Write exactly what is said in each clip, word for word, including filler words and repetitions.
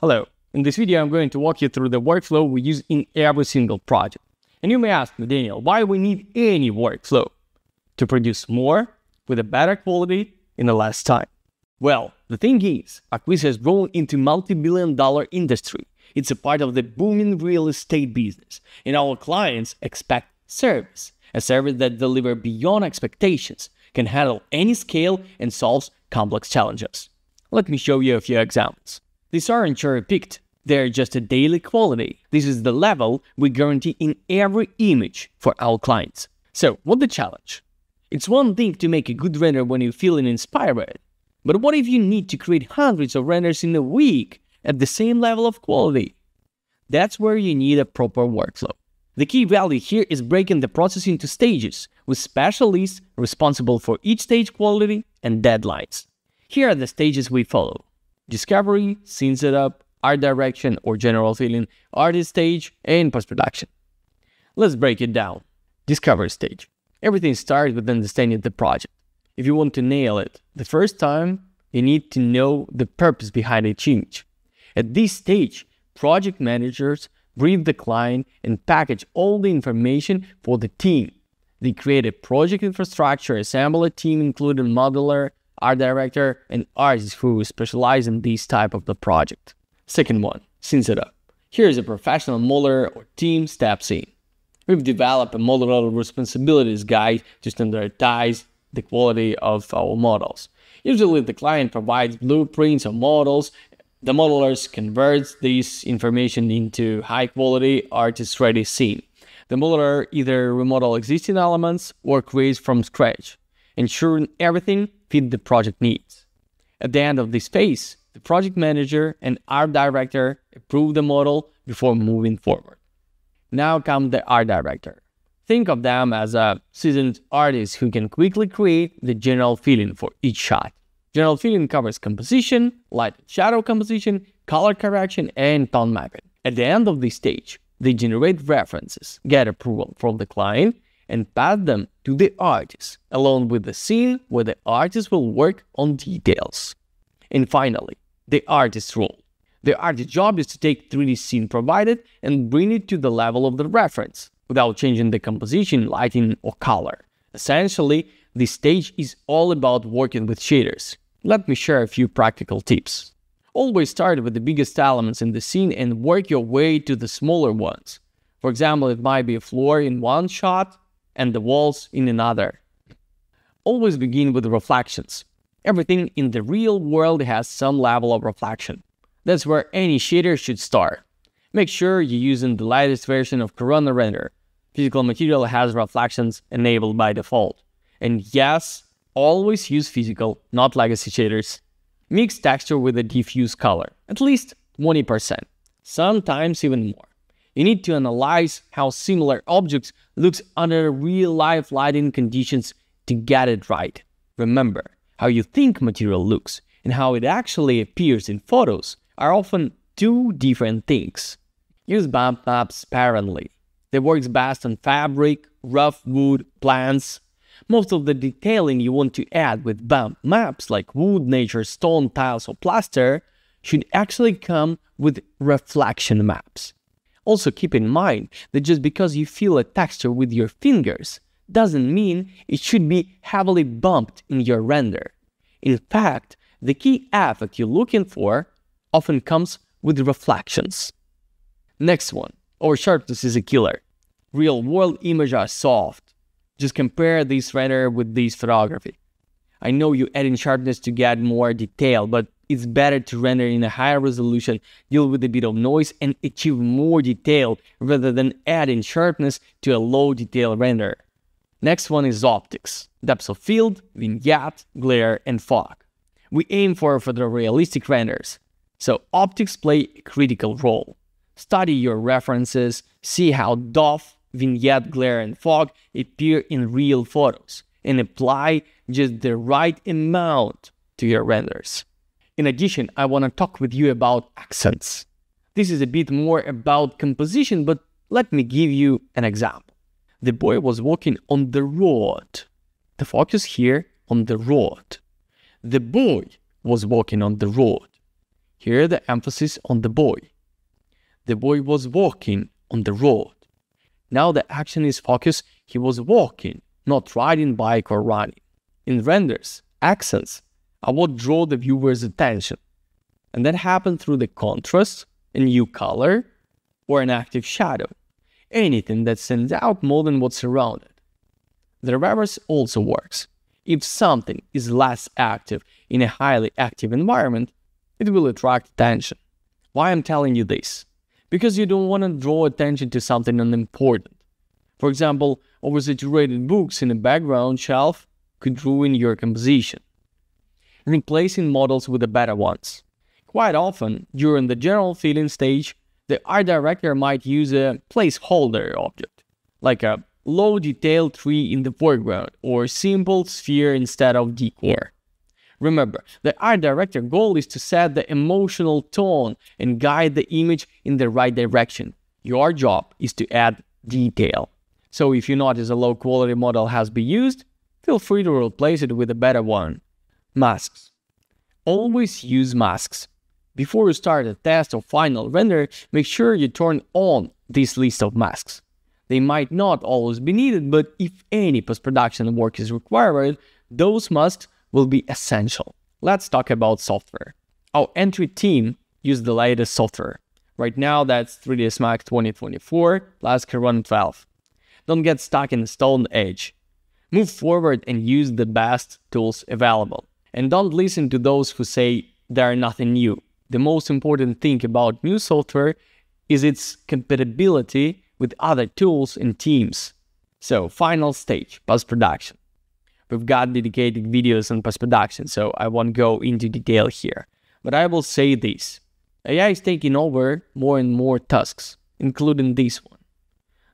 Hello, in this video I'm going to walk you through the workflow we use in every single project. And you may ask me, Daniel, why we need any workflow? To produce more, with a better quality, in the less time. Well, the thing is, Archviz has grown into multi-billion dollar industry. It's a part of the booming real estate business, and our clients expect service. A service that delivers beyond expectations, can handle any scale and solves complex challenges. Let me show you a few examples. These aren't cherry-picked, they're just a daily quality. This is the level we guarantee in every image for our clients. So, what's the challenge? It's one thing to make a good render when you're feeling inspired, but what if you need to create hundreds of renders in a week at the same level of quality? That's where you need a proper workflow. The key value here is breaking the process into stages, with specialists responsible for each stage quality and deadlines. Here are the stages we follow. Discovery, scene setup, art direction or general feeling, artist stage, and post-production. Let's break it down. Discovery stage. Everything starts with understanding the project. If you want to nail it the first time, you need to know the purpose behind each image. At this stage, project managers brief the client and package all the information for the team. They create a project infrastructure, assemble a team including modeler, art director, and artists who specialize in this type of the project. Second one, scene setup. Here is a professional modeler or team steps in. We've developed a modeler responsibilities guide to standardize the quality of our models. Usually the client provides blueprints or models. The modelers converts this information into high-quality, artist-ready scene. The modeler either remodels existing elements or creates from scratch, ensuring everything fits the project needs. At the end of this phase, the project manager and art director approve the model before moving forward. Now comes the art director. Think of them as a seasoned artist who can quickly create the general feeling for each shot. General feeling covers composition, light and shadow composition, color correction, and tone mapping. At the end of this stage, they generate references, get approval from the client, and pass them to the artist, along with the scene where the artist will work on details. And finally, the artist's role. The artist's job is to take three D scene provided and bring it to the level of the reference, without changing the composition, lighting, or color. Essentially, this stage is all about working with shaders. Let me share a few practical tips. Always start with the biggest elements in the scene and work your way to the smaller ones. For example, it might be a floor in one shot and the walls in another. Always begin with reflections. Everything in the real world has some level of reflection. That's where any shader should start. Make sure you're using the latest version of Corona Render. Physical material has reflections enabled by default. And yes, always use physical, not legacy shaders. Mix texture with a diffuse color, at least twenty percent, sometimes even more. You need to analyze how similar objects look under real-life lighting conditions to get it right. Remember, how you think material looks and how it actually appears in photos are often two different things. Use bump maps sparingly. They work best on fabric, rough wood, plants. Most of the detailing you want to add with bump maps like wood, nature, stone, tiles, or plaster should actually come with reflection maps. Also keep in mind that just because you feel a texture with your fingers doesn't mean it should be heavily bumped in your render. In fact, the key effect you're looking for often comes with reflections. Next one, our sharpness is a killer. Real-world images are soft. Just compare this render with this photography. I know you're adding sharpness to get more detail, but it's better to render in a higher resolution, deal with a bit of noise, and achieve more detail rather than adding sharpness to a low detail render. Next one is optics. Depth of field, vignette, glare, and fog. We aim for photorealistic renders, so optics play a critical role. Study your references, see how doff, vignette, glare, and fog appear in real photos, and apply just the right amount to your renders. In addition, I want to talk with you about accents. This is a bit more about composition, but let me give you an example. The boy was walking on the road. The focus here on the road. The boy was walking on the road. Here the emphasis on the boy. The boy was walking on the road. Now the action is focused, he was walking, not riding bike or running. In renders, accents are what draw the viewer's attention. And that happens through the contrast, a new color, or an active shadow. Anything that stands out more than what's around it. The reverse also works. If something is less active in a highly active environment, it will attract attention. Why I'm telling you this? Because you don't want to draw attention to something unimportant. For example, oversaturated books in a background shelf could ruin your composition. Replacing models with the better ones. Quite often, during the general filling stage, the art director might use a placeholder object, like a low detail tree in the foreground or a simple sphere instead of decor. Remember, the art director's goal is to set the emotional tone and guide the image in the right direction. Your job is to add detail. So if you notice a low quality model has been used, feel free to replace it with a better one. Masks. Always use masks. Before you start a test or final render, make sure you turn on this list of masks. They might not always be needed, but if any post-production work is required, those masks will be essential. Let's talk about software. Our entry team used the latest software. Right now, that's three D S Max twenty twenty-four plus Corona twelve. Don't get stuck in the stone age. Move forward and use the best tools available. And don't listen to those who say there are nothing new. The most important thing about new software is its compatibility with other tools and teams. So, final stage, post-production. We've got dedicated videos on post-production, so I won't go into detail here. But I will say this. A I is taking over more and more tasks, including this one.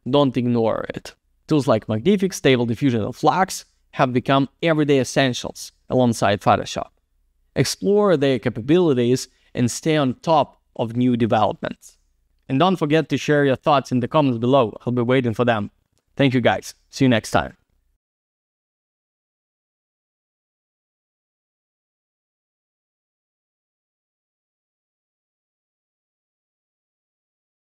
Don't ignore it. Tools like Magnific, Stable Diffusion, and Flux have become everyday essentials alongside Photoshop. Explore their capabilities and stay on top of new developments. And don't forget to share your thoughts in the comments below. I'll be waiting for them. Thank you guys. See you next time.